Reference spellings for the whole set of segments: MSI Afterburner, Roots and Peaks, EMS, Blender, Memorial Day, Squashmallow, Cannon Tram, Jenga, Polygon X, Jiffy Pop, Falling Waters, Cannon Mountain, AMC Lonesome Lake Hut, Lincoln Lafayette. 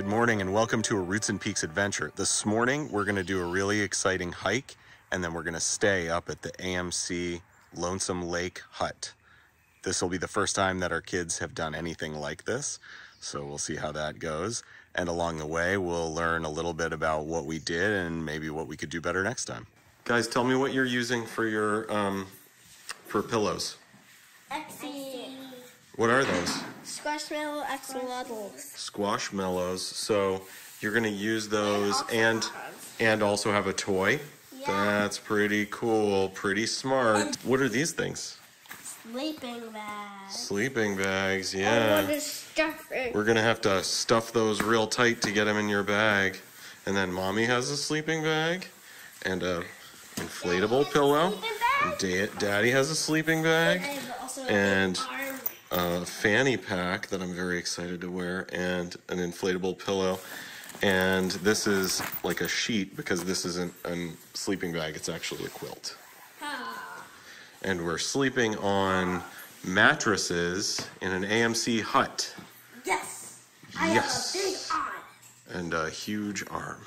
Good morning and welcome to a Roots and Peaks adventure. This morning we're going to do a really exciting hike and then we're going to stay up at the AMC Lonesome Lake Hut. This will be the first time that our kids have done anything like this, so we'll see how that goes. And along the way we'll learn a little bit about what we did and maybe what we could do better next time. Guys, tell me what you're using for your for pillows. Exie. What are those? Squashmallow axolotls. Squashmallows. So you're going to use those and also have a toy? Yeah. That's pretty cool. Pretty smart. What are these things? Sleeping bags. Sleeping bags, yeah. I want to stuff it. We're going to have to stuff those real tight to get them in your bag. And then Mommy has a sleeping bag and an inflatable pillow. Daddy has a sleeping bag. And a fanny pack that I'm very excited to wear and an inflatable pillow. And this is like a sheet because this isn't a sleeping bag, it's actually a quilt. Oh. And we're sleeping on mattresses in an AMC hut. Yes! Yes! I have a big arm. And a huge arm.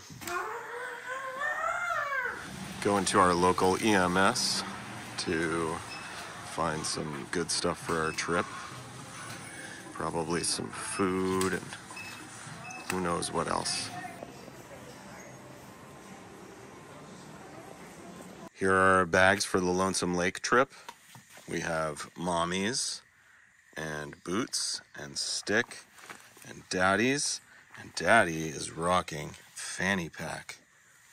Going to our local EMS to find some good stuff for our trip. Probably some food and who knows what else. Here are our bags for the Lonesome Lake trip. We have Mommy's and Boots and Stick and Daddy's. And Daddy is rocking fanny pack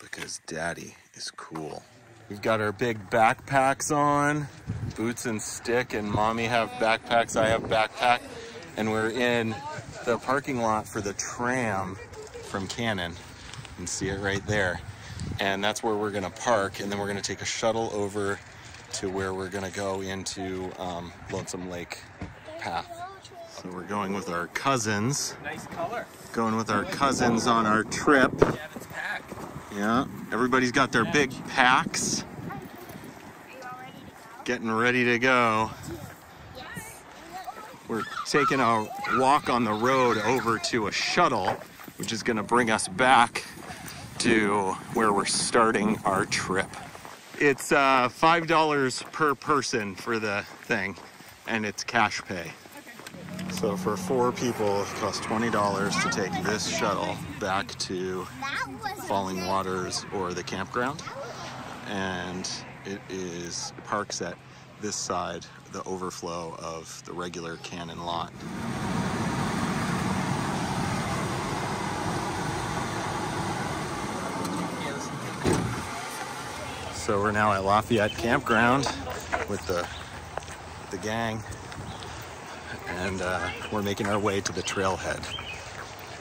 because Daddy is cool. We've got our big backpacks on. Boots and Stick and Mommy have backpacks, I have backpack. And we're in the parking lot for the tram from Cannon. You can see it right there. And that's where we're gonna park, and then we're gonna take a shuttle over to where we're gonna go into Lonesome Lake Path. So we're going with our cousins. Nice color. Going with our cousins on our trip. Yeah, everybody's got their big packs. Getting ready to go. We're taking a walk on the road over to a shuttle, which is gonna bring us back to where we're starting our trip. It's $5 per person for the thing, and it's cash pay. So for 4 people, it costs $20 to take this shuttle back to Falling Waters or the campground. And it parks at this side, the overflow of the regular Cannon lot. So we're now at Lafayette Campground with the gang, and we're making our way to the trailhead,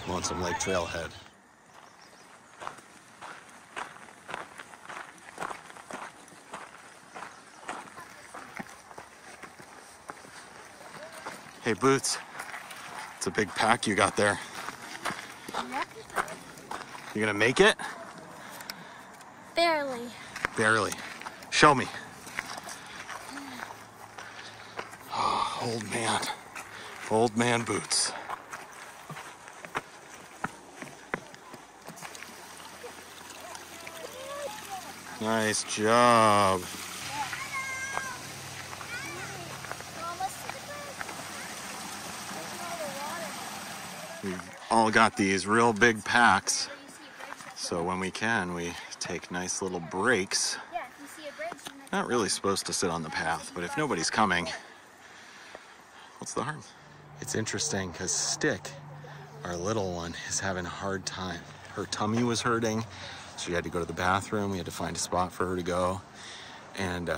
Lonesome Lake Trailhead. Hey, Boots, it's a big pack you got there. You gonna make it? Barely. Barely. Show me. Oh, old man. Old man Boots. Nice job. We've all got these real big packs, so when we can, we take nice little breaks. Not really supposed to sit on the path, but if nobody's coming, what's the harm? It's interesting because Stick, our little one, is having a hard time. Her tummy was hurting, she had to go to the bathroom. We had to find a spot for her to go, and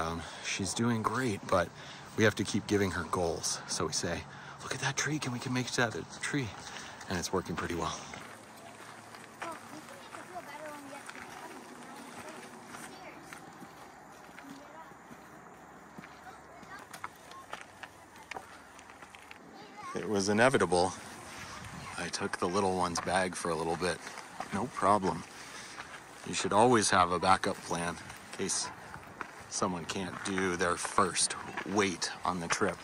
she's doing great, but we have to keep giving her goals. So we say, look at that tree, can we make it to that tree? And it's working pretty well. It was inevitable. I took the little one's bag for a little bit. No problem. You should always have a backup plan in case someone can't do their first weight on the trip.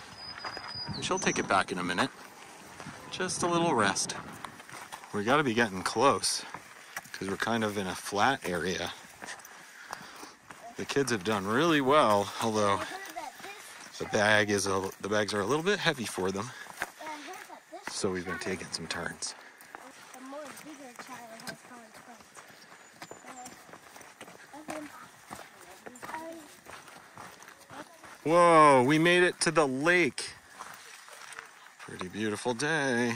She'll take it back in a minute. Just a little rest. We gotta be getting close because we're kind of in a flat area. The kids have done really well, although the bags are a little bit heavy for them. So we've been taking some turns. Whoa, we made it to the lake. Pretty beautiful day.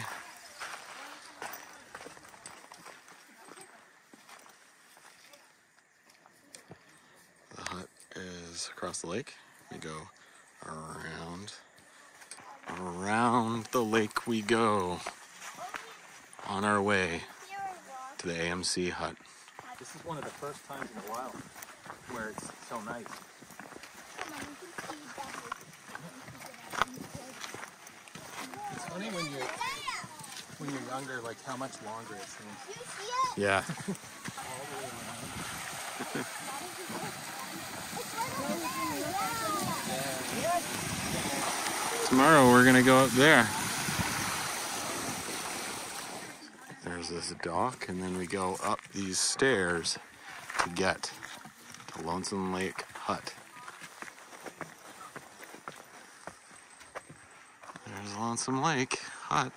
The hut is across the lake. We go around the lake we go on our way to the AMC hut. This is one of the first times in a while where it's so nice. Funny when you're younger, like how much longer it seems. Yeah. Tomorrow we're gonna go up there. There's this dock, and then we go up these stairs to get to Lonesome Lake Hut. There's Lonesome Lake Hut.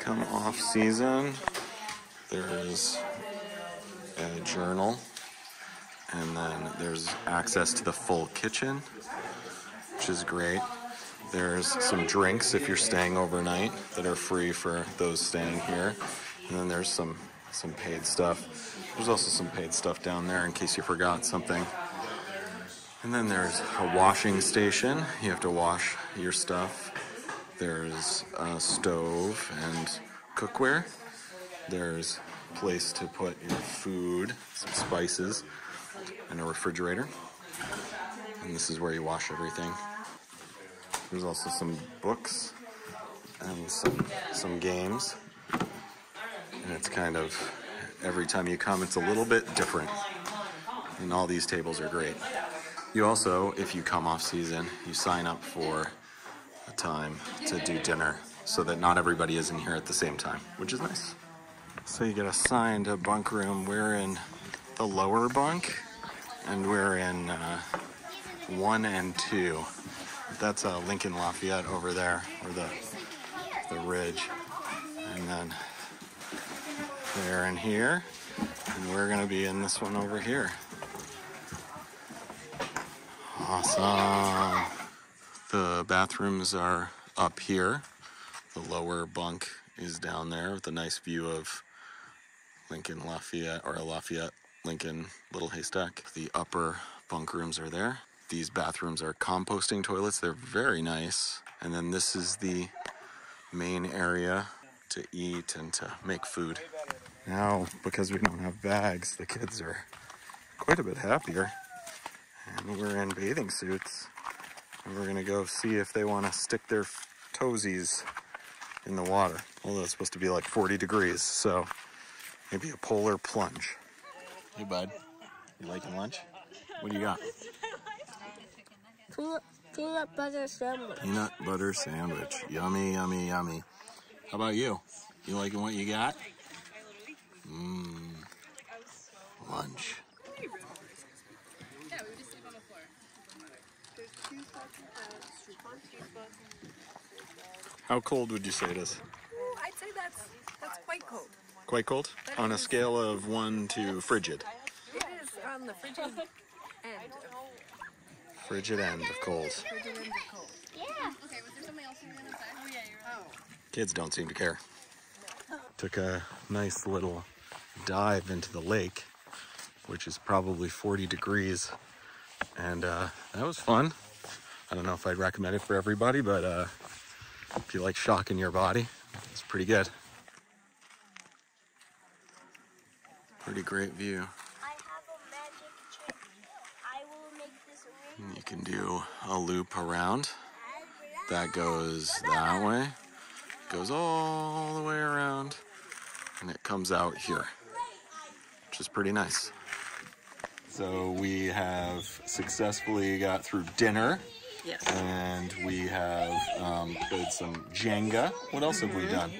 Come off season, there's a journal, and then there's access to the full kitchen, which is great. There's some drinks if you're staying overnight that are free for those staying here. And then there's some paid stuff. There's also some paid stuff down there in case you forgot something. And then there's a washing station. You have to wash your stuff. There's a stove and cookware. There's a place to put your food, some spices, and a refrigerator. And this is where you wash everything. There's also some books and some games. And it's kind of, every time you come, it's a little bit different. And all these tables are great. You also, if you come off season, you sign up for a time to do dinner so that not everybody is in here at the same time, which is nice. So you get assigned a bunk room. We're in the lower bunk, and we're in 1 and 2. That's Lincoln Lafayette over there, or the ridge. And then they're in here, and we're gonna be in this one over here. Awesome. The bathrooms are up here. The lower bunk is down there with a nice view of Lincoln Lafayette, or Lafayette, Lincoln, Little Haystack. The upper bunk rooms are there. These bathrooms are composting toilets. They're very nice. And then this is the main area to eat and to make food. Now, because we don't have bags, the kids are quite a bit happier. And we're in bathing suits. And we're gonna go see if they wanna stick their toesies in the water. Although it's supposed to be like 40 degrees, so maybe a polar plunge. Hey bud, you liking lunch? What do you got? Peanut butter sandwich. Peanut butter sandwich. Yummy, yummy, yummy. How about you? You liking what you got? Mmm. Lunch. Yeah, we would just sleep on the floor. There's 2 spots in the front. How cold would you say it is? I'd say that's quite cold. Quite cold? On a scale of 1 to frigid. It is on the frigid end. Frigid end of cold. Frigid end of cold. Yeah. Okay, was there somebody else on the other side? Oh, yeah, you're right. Kids don't seem to care. No. Took a nice little dive into the lake, which is probably 40 degrees. And that was fun. I don't know if I'd recommend it for everybody, but if you like shocking your body, it's pretty good. Pretty great view. You can do a loop around. That goes that way. Goes all the way around. and it comes out here, which is pretty nice. So we have successfully got through dinner. Yes. And we have played some Jenga. What else have we done?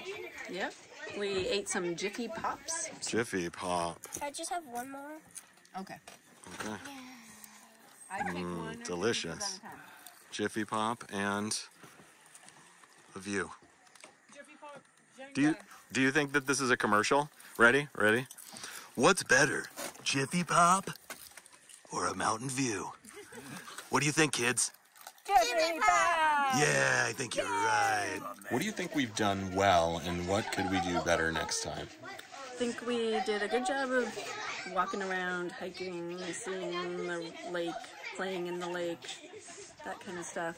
Yep. We ate some Jiffy Pops. Jiffy Pop. Can I just have one more? Okay. Okay. Yeah. I pick one. Delicious. Jiffy Pop and the view. Jiffy Pop, Jenga. Do you think that this is a commercial? Ready? Ready? What's better, Jiffy Pop or a mountain view? What do you think, kids? Yeah, I think you're right. What do you think we've done well, and what could we do better next time? I think we did a good job of walking around, hiking, seeing the lake, playing in the lake, that kind of stuff.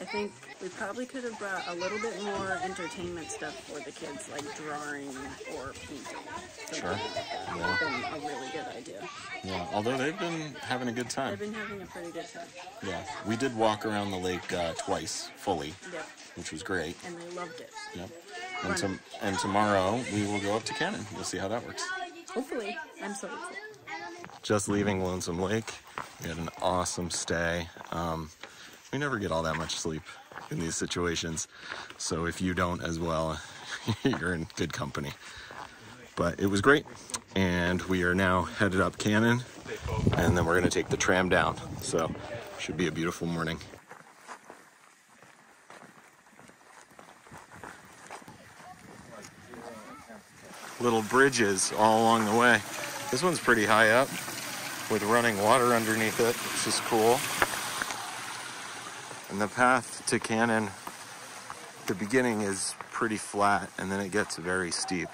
I think we probably could have brought a little bit more entertainment stuff for the kids, like drawing or painting. Sure. That would have been a really good idea. Yeah, although they've been having a good time. They've been having a pretty good time. Yeah, we did walk around the lake twice, fully, which was great. And they loved it. Yep. And tomorrow we will go up to Cannon. We'll see how that works. Hopefully. I'm so excited. Just leaving Lonesome Lake. We had an awesome stay. We never get all that much sleep in these situations, so if you don't as well, you're in good company. But it was great, and we are now headed up Cannon, and then we're going to take the tram down, so should be a beautiful morning. Little bridges all along the way. This one's pretty high up with running water underneath it, which is cool. And the path to Cannon, the beginning is pretty flat, and then it gets very steep.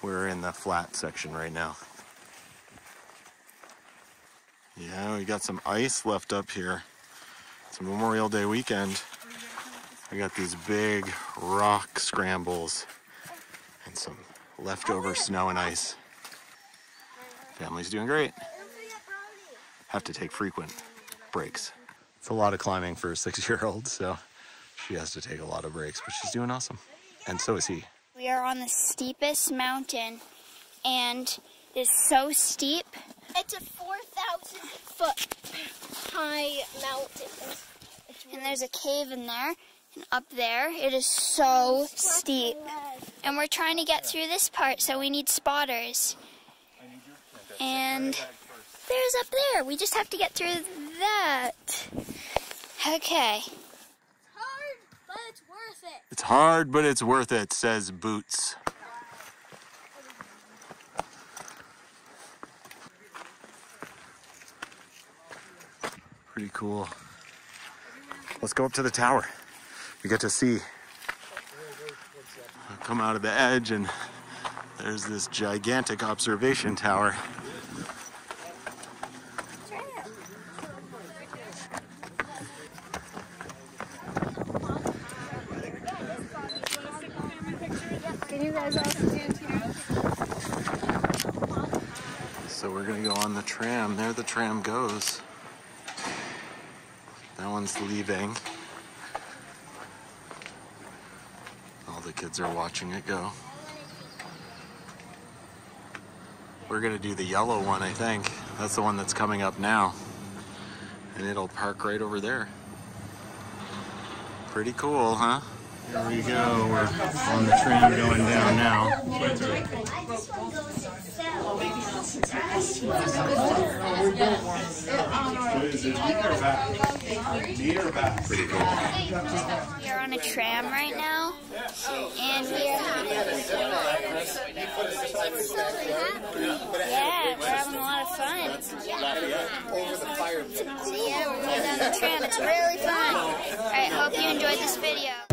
We're in the flat section right now. Yeah, we got some ice left up here. It's Memorial Day weekend. We got these big rock scrambles and some leftover snow and ice. Family's doing great. Have to take frequent breaks. It's a lot of climbing for a 6-year-old, so she has to take a lot of breaks, but she's doing awesome. And so is he. We are on the steepest mountain, and it's so steep. It's a 4,000-foot high mountain. And there's a cave in there, and up there, it is so steep. And we're trying to get through this part, so we need spotters. And there's up there. We just have to get through that. Okay. It's hard, but it's worth it. It's hard, but it's worth it, says Boots. Pretty cool. Let's go up to the tower. We get to see. I come out of the edge, and there's this gigantic observation tower. So we're going to go on the tram. There the tram goes. That one's leaving. All the kids are watching it go. We're going to do the yellow one, I think. That's the one that's coming up now. And it'll park right over there. Pretty cool, huh? There we go, we're on the tram going down now. Pretty cool. We're on a tram right now, and we're having a lot of fun. Yeah, we're on the tram, it's really fun. Alright, hope you enjoyed this video.